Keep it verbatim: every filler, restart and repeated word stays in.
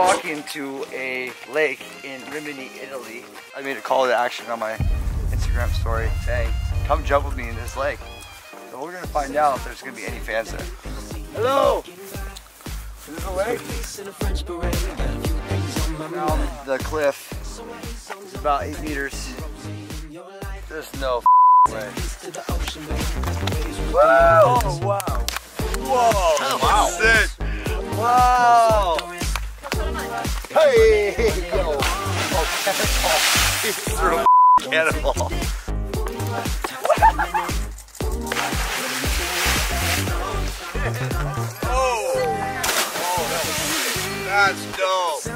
Walk into a lake in Rimini, Italy. I made a call to action on my Instagram story saying, come jump with me in this lake. So we're gonna find out if there's gonna be any fans there. Hello! Is this a lake? Now the cliff is about eight meters. There's no f way. Whoa! Oh, wow! Whoa! Oh, wow! That's it. Wow! Hey! Yo! Oh, cannonball. He threw a cannonball. Oh! Oh, that's dope.